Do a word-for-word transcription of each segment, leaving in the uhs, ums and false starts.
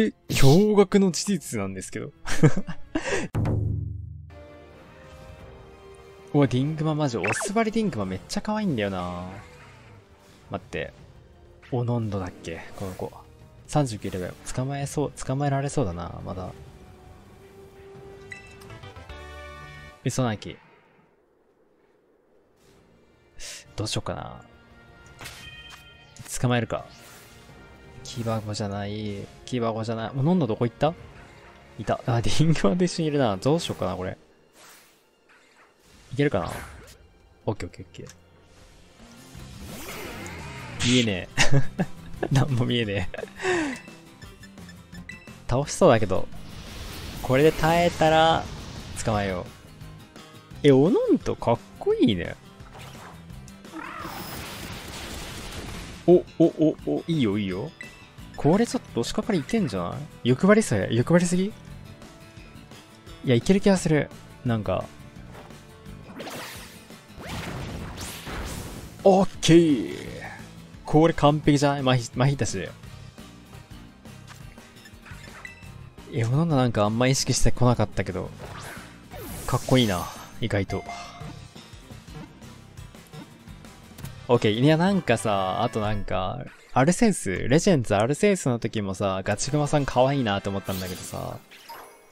え、驚愕の事実なんですけど。おい、ディングマ魔女。おすばりディングマめっちゃ可愛いんだよな。待って。オノンドだっけこの子。さんじゅうきゅうレベル。捕まえそう、捕まえられそうだな、まだ。嘘なき。どうしようかな。捕まえるか。キーバゴじゃない。キーバゴじゃない。オノンドどこ行ったいた。あ、ディングマと一緒にいるな。どうしようかな、これ。いけるかな？オッケーオッケーオッケー。見えねえ。なんも見えねえ。倒しそうだけど。これで耐えたら、捕まえよう。え、おのんとかっこいいね。お、お、お、お、いいよいいよ。これちょっと押しかかりいけんじゃない？欲張りさ、欲張りすぎ？いや、いける気がする。なんか。オッケー、これ完璧じゃない？マヒ、マヒたちだよ。いや、オノンドなんかあんま意識してこなかったけど、かっこいいな、意外と。オッケー、いやなんかさ、あとなんか、アルセンス、レジェンズアルセンスの時もさ、ガチグマさん可愛いなと思ったんだけどさ、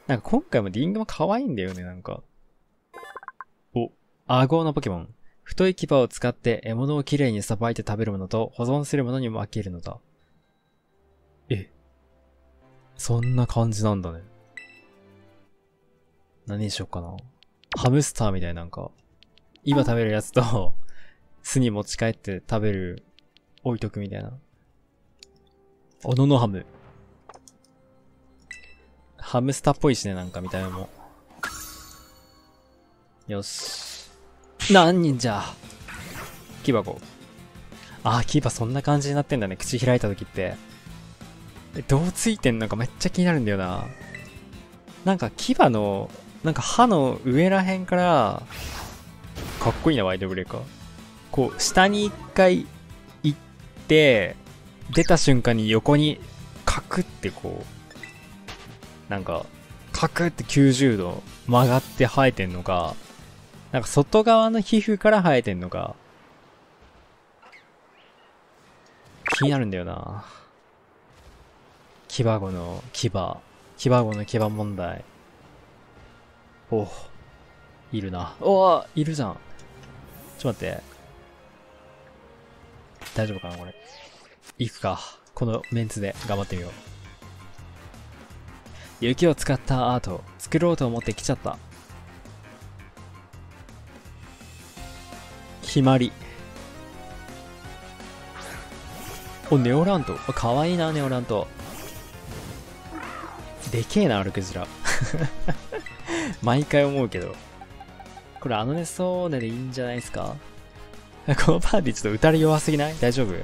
なんか今回もディングマ可愛いんだよね、なんか。お、アゴのポケモン。太い牙を使って獲物をきれいにさばいて食べるものと保存するものにも飽きるのだ。え。そんな感じなんだね。何にしよっかな。ハムスターみたいなんか。今食べるやつと、巣に持ち帰って食べる、置いとくみたいな。おののハム。ハムスターっぽいしね、なんか見た目も。よし。何人じゃキバゴ。ああ、キバそんな感じになってんだね。口開いた時って。どうついてんのかめっちゃ気になるんだよな。なんかキバの、なんか歯の上らへんから、かっこいいな、ワイドブレーカー。こう、下に一回行って、出た瞬間に横に、カクってこう、なんか、カクってきゅうじゅうど曲がって生えてんのか、なんか外側の皮膚から生えてんのか。気になるんだよな。牙子の牙。牙子の牙問題。お、いるな。おぉ、いるじゃん。ちょっと待って。大丈夫かな、これ。行くか。このメンツで頑張ってみよう。雪を使ったアート、作ろうと思って来ちゃった。ひまり。お、ネオラント。かわいいな、ネオラント。でけえな、アルクジラ。毎回思うけど。これ、あのね、そうねでいいんじゃないですか？このパーティーちょっと打たれ弱すぎない？大丈夫？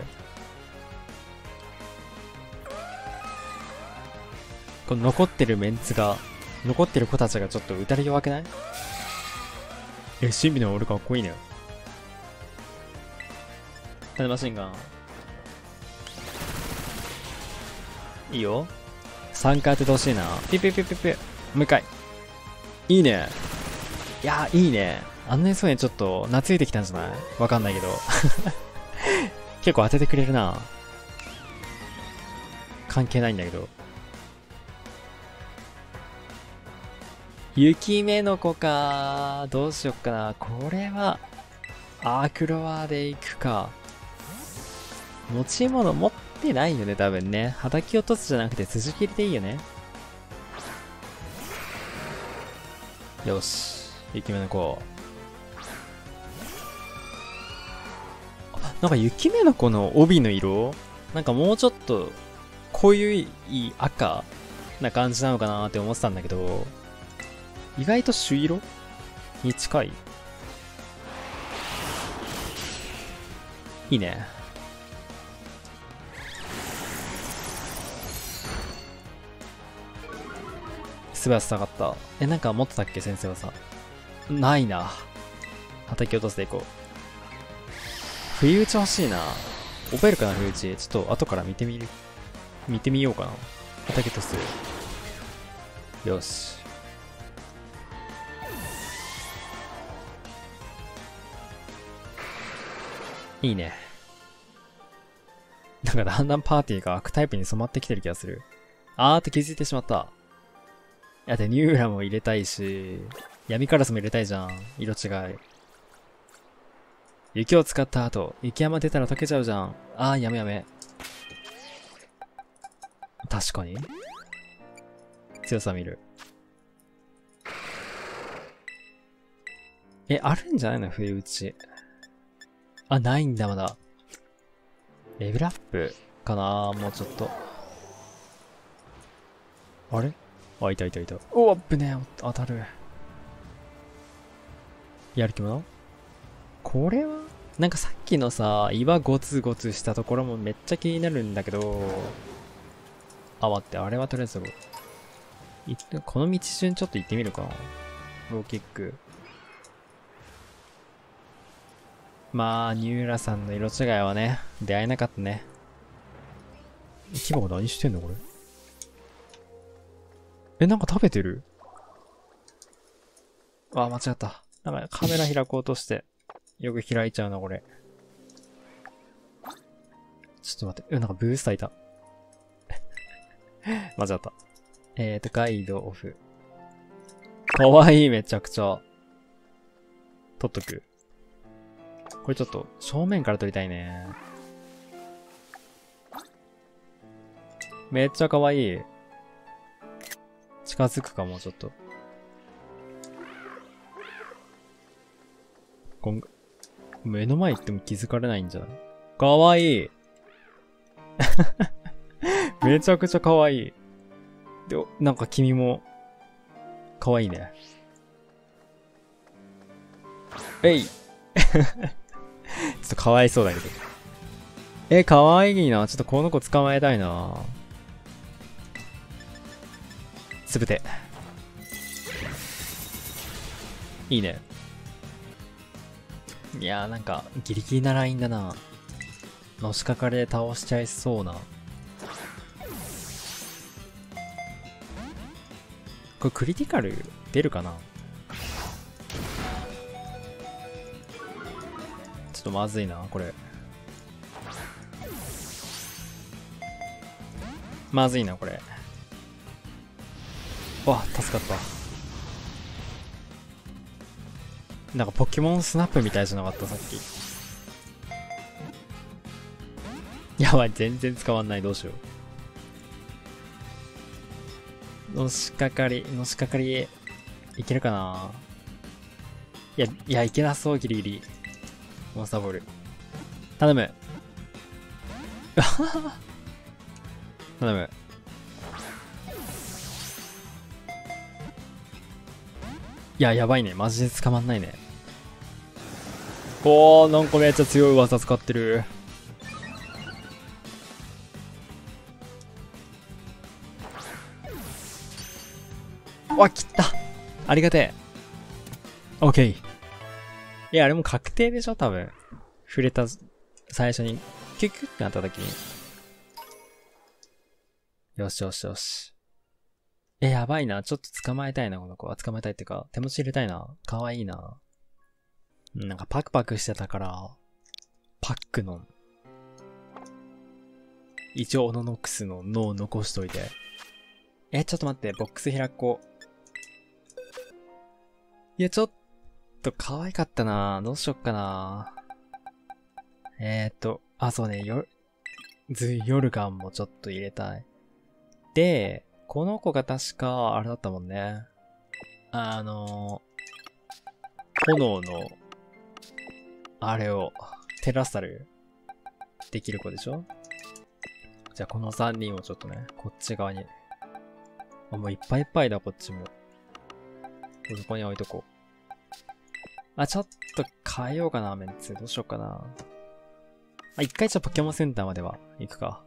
この残ってるメンツが、残ってる子たちがちょっと打たれ弱くない？え、シンビの俺かっこいいね。タネマシンガン。いいよ。さんかい当ててほしいな。ピピピピピ。もういっかい。いいね。いやー、いいね。あんなにそうね、ちょっと、懐いてきたんじゃない？わかんないけど。結構当ててくれるな。関係ないんだけど。雪目の子かー。どうしよっかな。これは、アークロアで行くか。持ち物持ってないよね、多分ね。畑落とすじゃなくて筋切りでいいよね。よし。雪目の子。なんか雪目の子の帯の色なんかもうちょっと濃い赤な感じなのかなって思ってたんだけど、意外と朱色に近い。いいね。素早さ上がった。え、なんか持ってたっけ先生はさ。ないな。畑落としていこう。冬打ち欲しいな。覚えるかな冬打ち。ちょっと後から見てみる。見てみようかな。畑とする。よし。いいね。なんかだんだんパーティーが悪タイプに染まってきてる気がする。あーって気づいてしまった。だってニューラも入れたいし、闇カラスも入れたいじゃん。色違い。雪を使った後、雪山出たら溶けちゃうじゃん。あーやめやめ。確かに。強さ見る。え、あるんじゃないの冬打ち。あ、ないんだまだ。レベルアップかなもうちょっと。あれあ、いたいたいた。おお、危ねえ、当たる。やる気者？これはなんかさっきのさ、岩ゴツゴツしたところもめっちゃ気になるんだけど。あ、待って、あれはとりあえず、この道順ちょっと行ってみるか。ローキック。まあ、ニューラさんの色違いはね、出会えなかったね。キバが何してんのこれ。え、なんか食べてる？あ、間違った。なんかカメラ開こうとして、よく開いちゃうな、これ。ちょっと待って、え、なんかブースターいた。間違った。えーと、ガイドオフ。かわいい、めちゃくちゃ。撮っとく。これちょっと、正面から撮りたいね。めっちゃかわいい。近づくか、もうちょっと。こん、目の前行っても気づかれないんじゃない？かわいい。めちゃくちゃ可愛い。で、なんか君も、可愛いね。えい。ちょっと可哀想だけど。え、可愛いな。ちょっとこの子捕まえたいな。すべて。いいね。いやーなんか、ギリギリなラインだな。のしかかりで倒しちゃいそうな。これクリティカル出るかな？ちょっとまずいなこれ。まずいなこれ。わ、助かった。なんかポケモンスナップみたいじゃなかったさっき。やばい、全然捕まんない、どうしよう。のしかかり、のしかかり、いけるかな？いや、いや、いけなそう、ギリギリ。モンスターボール。頼む。頼む。いや、やばいね。マジで捕まんないね。おー、なんかめっちゃ強い技使ってる。わ、切った。ありがてえ。OK。いや、あれも確定でしょ、多分。触れた、最初に、キュッキュッってなった時に。よしよしよし。え、やばいな。ちょっと捕まえたいな、この子は。捕まえたいっていうか、手持ち入れたいな。かわいいな。なんかパクパクしてたから、パックの、一応オノノックスの脳を残しといて。え、ちょっと待って、ボックス開こう。いや、ちょっと可愛かったなぁ。どうしよっかなぁ。えーっと、あ、そうね、よ、ズヨルガンもちょっと入れたい。で、この子が確か、あれだったもんね。あの、炎の、あれを、テラスタル、できる子でしょ？じゃあ、このさんにんをちょっとね、こっち側に。あ、もういっぱいいっぱいだ、こっちも。そこに置いとこう。あ、ちょっと変えようかな、メンツ。どうしようかな。あ、一回じゃポケモンセンターまでは行くか。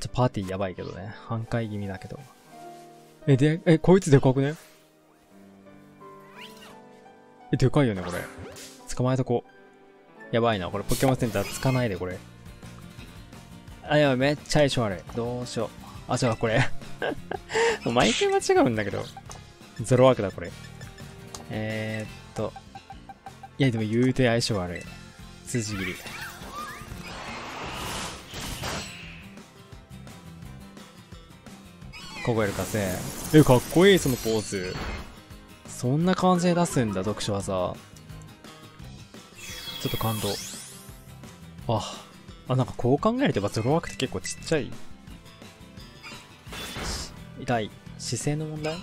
ちょ、パーティーやばいけどね。半壊気味だけど。え、で、え、こいつでかくね？え、でかいよね、これ。捕まえとこう。やばいな、これポケモンセンターつかないで、これ。あ、やばい、めっちゃ相性悪い。どうしよう。あ、じゃあこれ。毎回間違うんだけど。ゾロワークだ、これ。えー、っと。いや、でも言うて相性悪い。辻斬り。ここやるかせ。え、かっこいい、そのポーズ。そんな感じで出すんだ、読書技。ちょっと感動。あ、あ、なんかこう考えればゾロワークって結構ちっちゃい。痛い。姿勢の問題？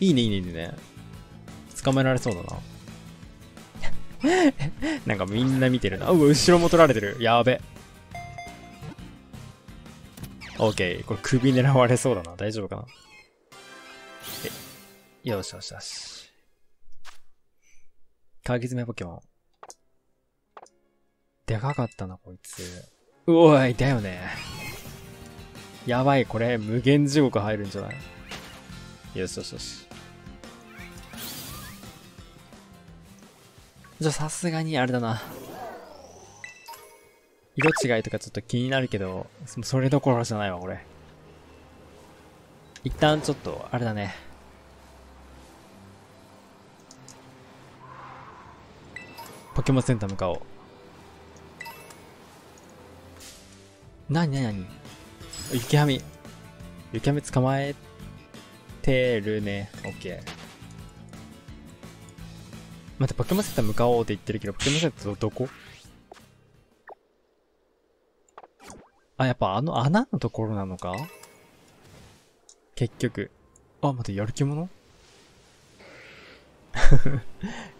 いいね、いいね、いいね。捕まえられそうだな。なんかみんな見てるな。うわ、後ろも取られてる。やーべ。オッケー。これ首狙われそうだな。大丈夫かな。え、よしよしよし。鍵詰めポケモン。でかかったな、こいつ。うおい、だよね。やばい、これ、無限地獄入るんじゃない？よしよしよし。じゃあさすがにあれだな。色違いとかちょっと気になるけど、それどころじゃないわ、これ。一旦ちょっと、あれだね。ポケモンセンター向かおう。なになになに？雪ハミ。雪ハミ捕まえてるね。オッケー。待って、ポケモンセンター向かおうって言ってるけど、ポケモンセンターどこ？あ、やっぱあの穴のところなのか？結局。あ、待って、やる気者？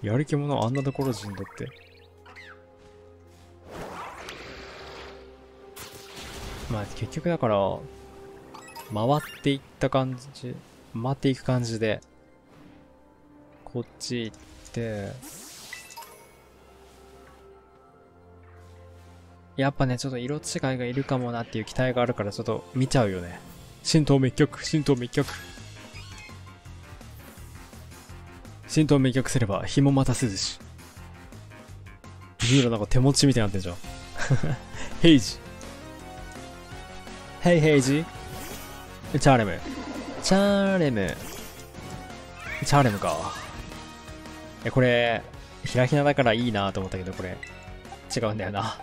やる気者あんなところ人だって。まあ、結局だから、回っていった感じ、回っていく感じで、こっち行って、やっぱね、ちょっと色違いがいるかもなっていう期待があるから、ちょっと見ちゃうよね。神道滅却、神道滅却。神道滅却すれば、日もまた涼し。ユーロなんか手持ちみたいになってんじゃん。ヘイジ。ヘイヘイジ。チャーレム。チャーレム。チャーレムか。え、これ、ひらひなだからいいなと思ったけど、これ、違うんだよな。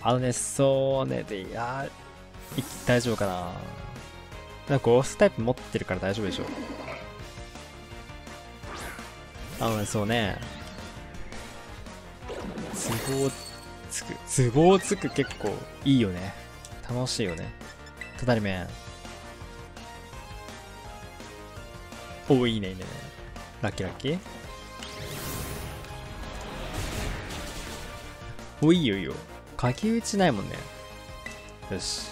あのね、そうね、で、いや、大丈夫かな。なんかゴーストタイプ持ってるから大丈夫でしょ。あのね、そうね。都合つく。都合つく結構いいよね。楽しいよね。ただりめん。お、いいね、いいね。ラッキーラッキー。お、いいよいいよ。鍵打ちないもんね。よし。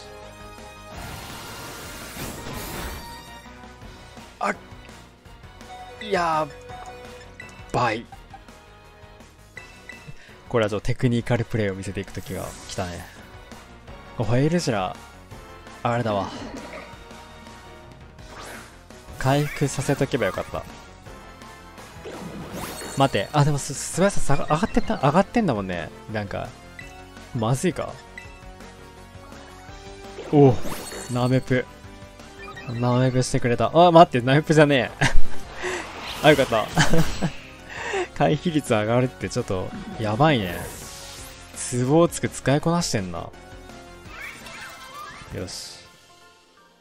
あっ。やばい。これはちょっとテクニカルプレイを見せていくときが来たね。ファイルジラ、あれだわ。回復させとけばよかった。待て、あ、でもす、素早さ上がってた、上がってんだもんね。なんか、まずいか。おお、ナメプ。ナメプしてくれた。あ、待って、ナメプじゃねえ。あ、よかった。回避率上がるってちょっと、やばいね。ツボをつく使いこなしてんな。よし。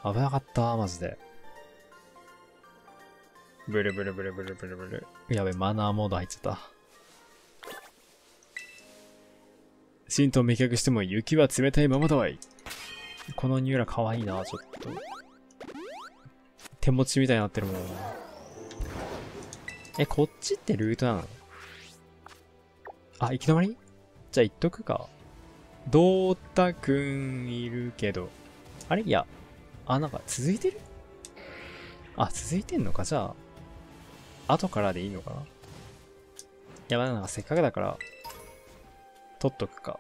危なかった、マジで。ブルブルブルブルブルブル。やべ、マナーモード入っちゃった。神道を明確しても雪は冷たいままだわい。このニューラかわいいな、ちょっと。手持ちみたいになってるもん。え、こっちってルートなの？あ、行き止まり？じゃあ行っとくか。どうたくんいるけど。あれ？いや。あ、なんか続いてる？あ、続いてんのか。じゃあ。後からでいいのかな。いや、まあなんかせっかくだから、取っとくか。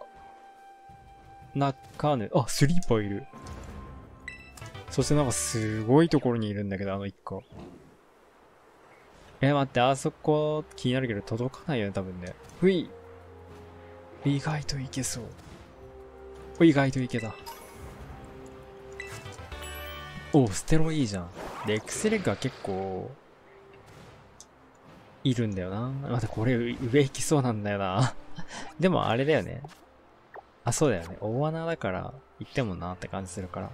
なかね、あ、スリーパーいる。そしてなんかすごいところにいるんだけど、あの一個。え、待って、あそこ気になるけど届かないよね、多分ね。ふい。意外といけそう。意外といけた。おう、ステロいいじゃん。で、エクセレッガー結構、いるんだよな。待って、これ上行きそうなんだよな。でもあれだよね。あ、そうだよね。大穴だから、行ってもなって感じするから。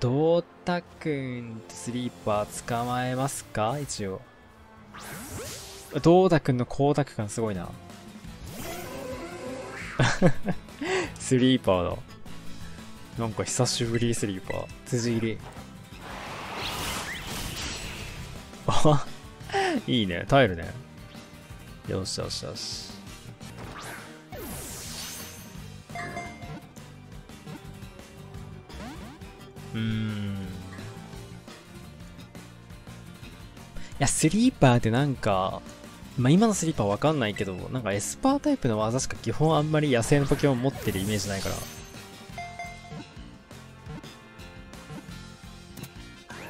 どうたくんとスリーパー捕まえますか一応。どうたくんの光沢感すごいな。スリーパーだ。なんか久しぶりスリーパー。辻入り。あいいね。耐えるね。よしよしよし。うーん。いや、スリーパーってなんか、まあ今のスリーパーわかんないけど、なんかエスパータイプの技しか基本あんまり野生のポケモン持ってるイメージないから。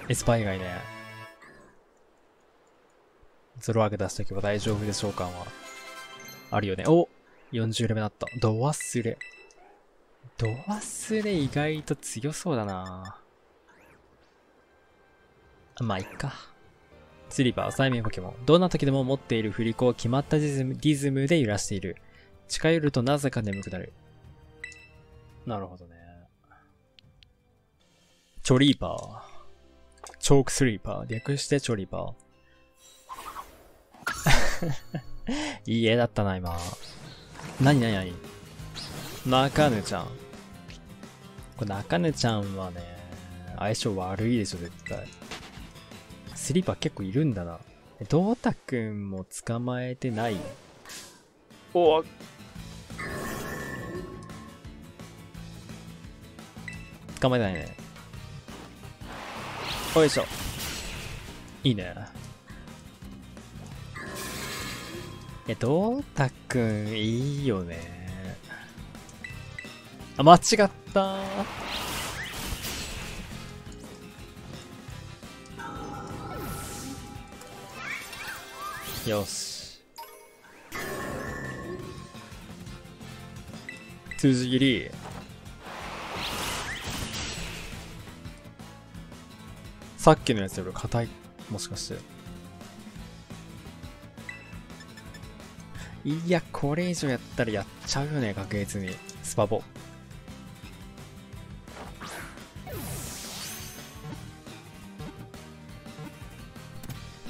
エスパー以外ね。ゾロ上げ出しておけば大丈夫でしょう感は。あるよね。お !よんじゅう レベルになった。ド忘れ。ド忘れ意外と強そうだな。まあ、いっか。スリーパー、催眠ポケモン。どんな時でも持っている振り子を決まったリズム、リズムで揺らしている。近寄るとなぜか眠くなる。なるほどね。チョリーパー。チョークスリーパー。略してチョリーパー。いい絵だったな、今。なになになに中根ちゃん。これ中根ちゃんはね、相性悪いでしょ、絶対。スリーパー結構いるんだな。どうたくんも捕まえてない。おわ。捕まえてないね。よいしょ。いいね。いや、どうたくんいいよね。あ、間違ったー。よし。辻斬り。さっきのやつより硬い。もしかして。いや、これ以上やったらやっちゃうよね、確実に。スパボ。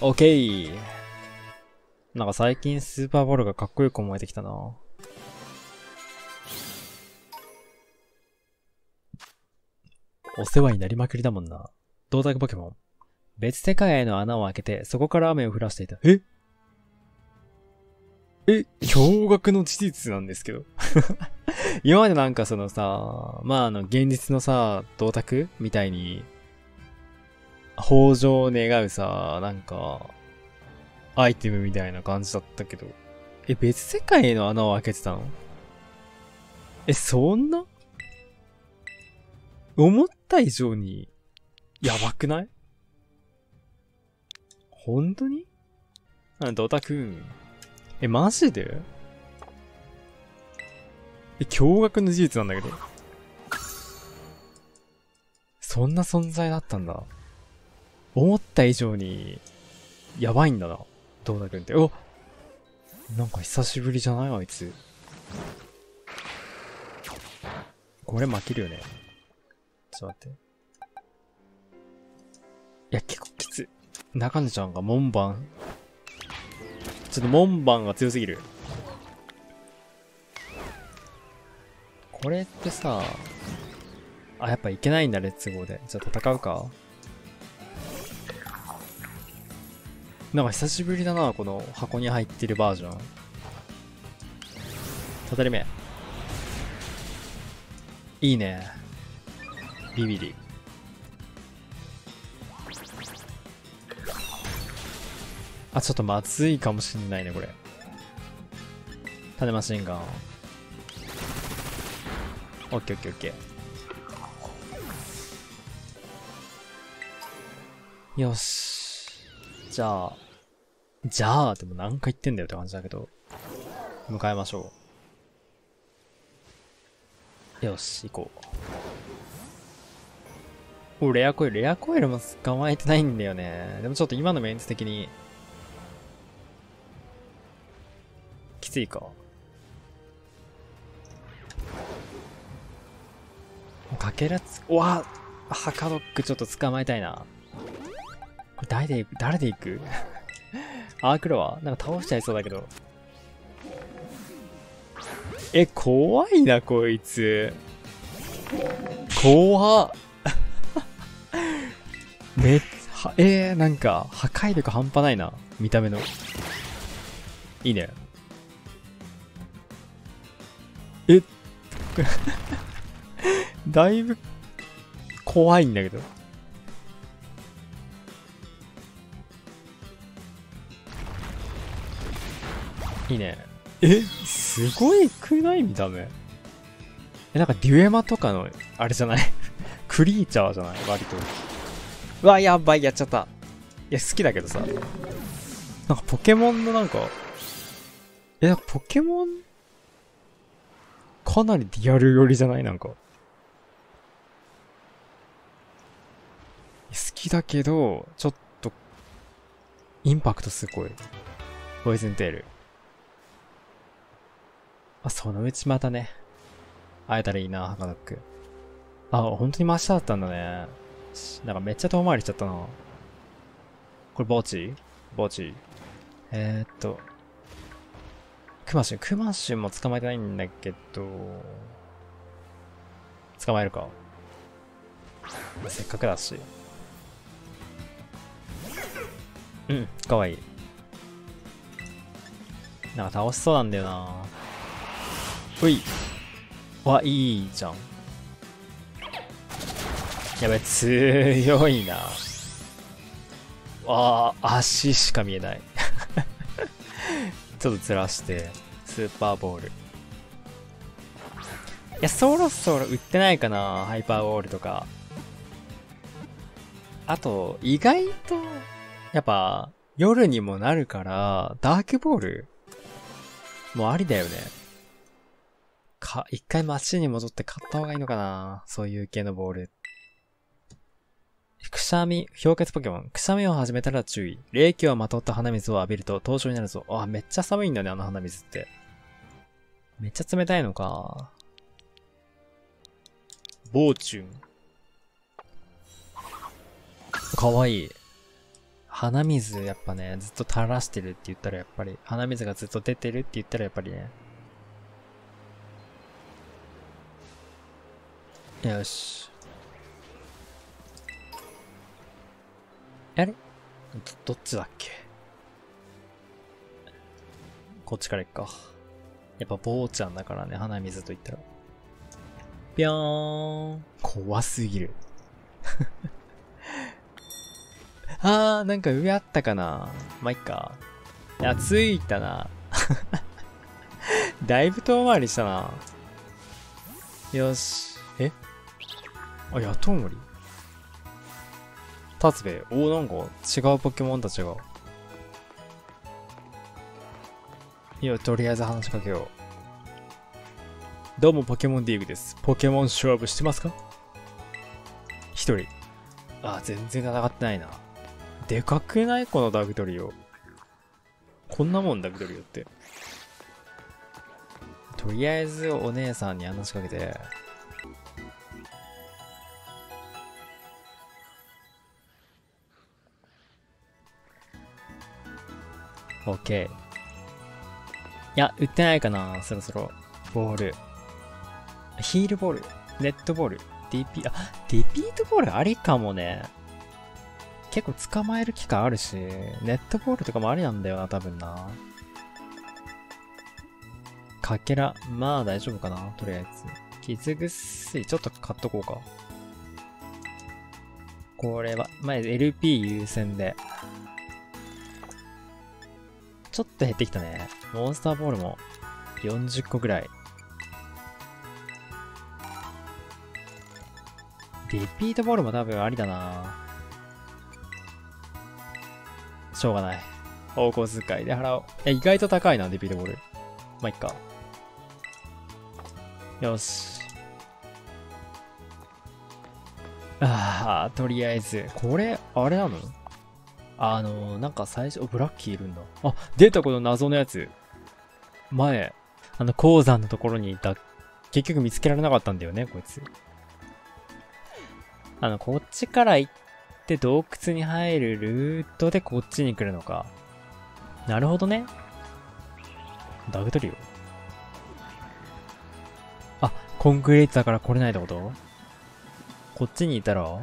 オッケー。なんか最近スーパーボールがかっこよく思えてきたな。お世話になりまくりだもんな。同卓ポケモン。別世界への穴を開けて、そこから雨を降らしていた。ええ、驚愕の事実なんですけど。今までなんかそのさ、まああの現実のさ、同卓みたいに、豊穣を願うさ、なんか、アイテムみたいな感じだったけど。え、別世界への穴を開けてたの？え、そんな？思った以上に、やばくない？本当に？あ、ドタくん。え、マジで？え、驚愕の事実なんだけど。そんな存在だったんだ。思った以上に、やばいんだな。どうだくんって。おなんか久しぶりじゃないあいつ。これ負けるよね。ちょっと待って。いや、結構きつい。中根ちゃんが門番。ちょっと門番が強すぎる。これってさ、あ、やっぱいけないんだ、レッツゴーで。じゃあ戦うか。なんか久しぶりだな、この箱に入ってるバージョン。たたり目。いいね。ビビリ。あ、ちょっとまずいかもしんないね、これ。種マシンガン。オッケーオッケーオッケー。よし。じゃあ、じゃあ、でも何回言ってんだよって感じだけど、迎えましょう。よし、行こう。お、レアコイル、レアコイルも捕まえてないんだよね。でもちょっと今のメンツ的に、きついか。かけらつ、うわっ、ハカドックちょっと捕まえたいな。これ誰で行く誰で行くアークロアなんか倒しちゃいそうだけど。え、怖いな、こいつ。怖っ。めっちゃ、えー、なんか、破壊力半端ないな。見た目の。いいね。え、だいぶ怖いんだけど。いいね。え、すごいくない見た目。え、なんかデュエマとかの、あれじゃないクリーチャーじゃない割と。うわ、やばい、やっちゃった。いや、好きだけどさ。なんかポケモンのなんか、え、なんかポケモン、かなりリアル寄りじゃないなんか。好きだけど、ちょっと、インパクトすごい。ポイズンテール。あ、そのうちまたね、会えたらいいな、ハカドック。あ、本当に真下だったんだね。なんかめっちゃ遠回りしちゃったな。これ、墓地墓地。えー、っと、クマシュン。クマシュンも捕まえてないんだけど、捕まえるか。せっかくだし。うん、かわいい。なんか倒しそうなんだよな。ほい。わ、いいじゃん。やべ、強いな。わあ、足しか見えない。ちょっとずらして、スーパーボール。いや、そろそろ売ってないかな、ハイパーボールとか。あと、意外と、やっぱ、夜にもなるから、ダークボールもうありだよね。か、一回街に戻って買った方がいいのかな、そういう系のボール。くしゃみ、氷結ポケモン。くしゃみを始めたら注意。冷気をまとった鼻水を浴びると凍傷になるぞ。あ、めっちゃ寒いんだね、あの鼻水って。めっちゃ冷たいのか。ボーチュン。かわいい。鼻水、やっぱね、ずっと垂らしてるって言ったらやっぱり、鼻水がずっと出てるって言ったらやっぱりね、よし。あれ？ど、どっちだっけ？こっちから行くか。やっぱ坊ちゃんだからね、鼻水と言ったら。ぴょーん。怖すぎる。あー、なんか上あったかな。まあ、いっか。いや、ついたな。だいぶ遠回りしたな。よし。え？あ、ヤトウモリ？タツベ、おー、なんか違うポケモンたちが。いや、とりあえず話しかけよう。どうも、ポケモンディーグです。ポケモン勝負してますか？一人。あ、全然戦ってないな。でかくない？このダグトリオ。こんなもん、ダグトリオって。とりあえず、お姉さんに話しかけて。オッケー。いや、売ってないかな、そろそろ。ボール。ヒールボール。レッドボール。ディーピー、あ、リピートボールありかもね。結構捕まえる機会あるし、ネットボールとかもありなんだよな、多分な。かけら、まあ大丈夫かな、とりあえず。傷ぐっすい、ちょっと買っとこうか。これは、まあ、エルピー 優先で。ちょっと減ってきたね。モンスターボールもよんじゅっこぐらい。リピートボールも多分ありだな。しょうがない。お小遣いで払おう。いや、意外と高いな、デビートボール。まあ、いっか。よし。ああ、とりあえず。これ、あれなの？あのー、なんか最初、ブラッキーいるんだ。あ、出たこの謎のやつ。前、あの、鉱山のところにいた。結局見つけられなかったんだよね、こいつ。あの、こっちから行って洞窟に入るルートでこっちに来るのか。なるほどね。ダグトリオ。あ、コンクリートだから来れないってこと？こっちにいたら？あ、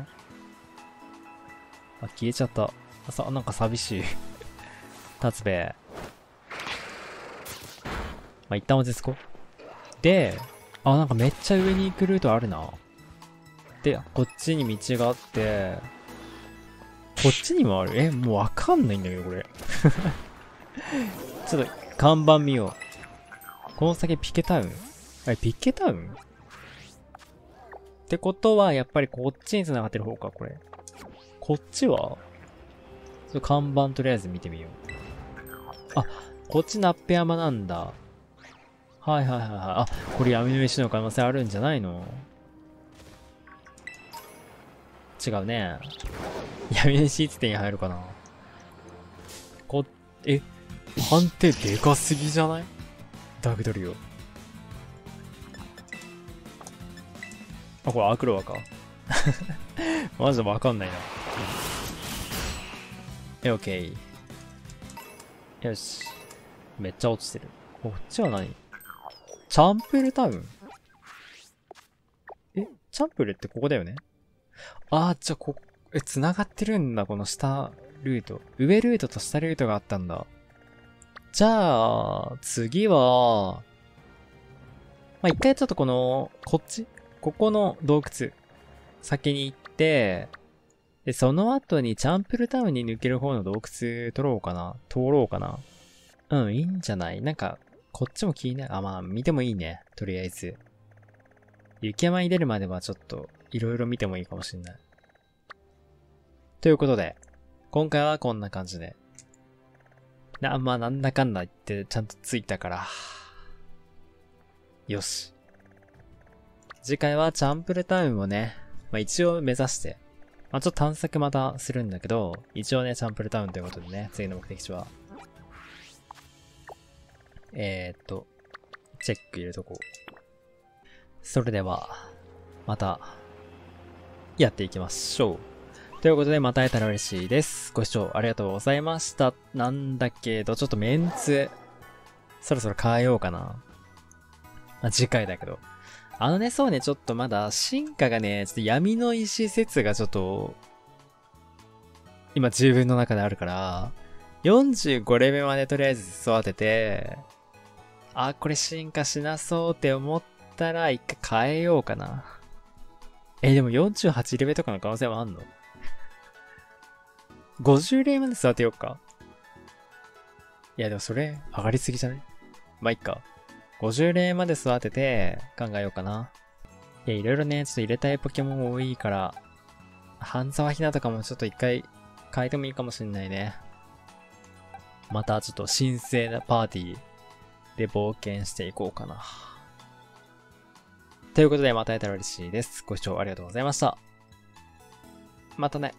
消えちゃった。あ、さ、なんか寂しい。達兵衛。まあ、一旦落ち着こう。で、あ、なんかめっちゃ上に行くルートあるな。で、こっちに道があって、こっちにもある。え、もうわかんないんだけど、これ。ちょっと、看板見よう。この先ピケタウン？え、ピケタウン？ってことは、やっぱりこっちに繋がってる方か、これ。こっちは？ちょっと看板とりあえず見てみよう。あ、こっちナッペ山なんだ。はいはいはいはい。あ、これ闇の飯の可能性あるんじゃないの？違うね。闇のシーツ店に入るかな。こ、え、判定でかすぎじゃない？ダグドリオ。あ、これアクロワか。マジでわかんないな。え、オッケー。よし。めっちゃ落ちてる。こっちは何？チャンプルタウン？え、チャンプルってここだよね？ああ、じゃあ、こ、え、繋がってるんだ、この下ルート。上ルートと下ルートがあったんだ。じゃあ、次は、まあ、一回ちょっとこの、こっち？ここの洞窟。先に行って、で、その後にチャンプルタウンに抜ける方の洞窟取ろうかな。通ろうかな。うん、いいんじゃない？なんか、こっちも気になる。あ、まあ、見てもいいね。とりあえず。雪山に出るまではちょっと、いろいろ見てもいいかもしんない。ということで、今回はこんな感じで。な、まあ、なんだかんだ言って、ちゃんと着いたから。よし。次回はチャンプルタウンをね、まあ一応目指して、まあちょっと探索またするんだけど、一応ね、チャンプルタウンということでね、次の目的地は。えーっと、チェック入れとこう。それでは、また、やっていきましょう。ということで、また会えたら嬉しいです。ご視聴ありがとうございました。なんだけど、ちょっとメンツ、そろそろ変えようかな。まあ、次回だけど。あのね、そうね、ちょっとまだ、進化がね、ちょっと闇の石説がちょっと、今自分の中であるから、よんじゅうごレベルまでとりあえず育てて、あ、これ進化しなそうって思ったら、一回変えようかな。え、でもよんじゅうはちレベルとかの可能性はあんの？ ごじゅう レベルまで育てようか。いやでもそれ上がりすぎじゃない？まあ、いっか。ごじゅうレベルまで育てて考えようかな。いや、いろいろね、ちょっと入れたいポケモン多いから、半沢ひなとかもちょっと一回変えてもいいかもしんないね。またちょっと神聖なパーティーで冒険していこうかな。ということで、また会えたら嬉しいです。ご視聴ありがとうございました。またね。